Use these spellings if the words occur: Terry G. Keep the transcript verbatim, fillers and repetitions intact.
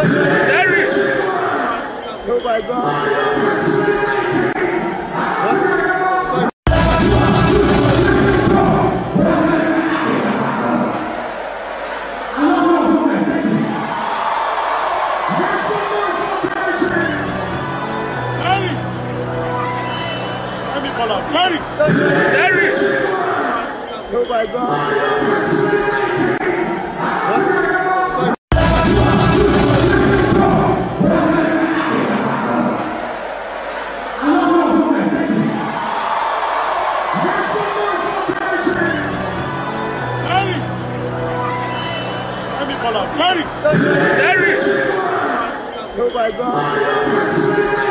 Oh my God. Terry! Terry! Oh my God! Terry! Terry! Oh my God!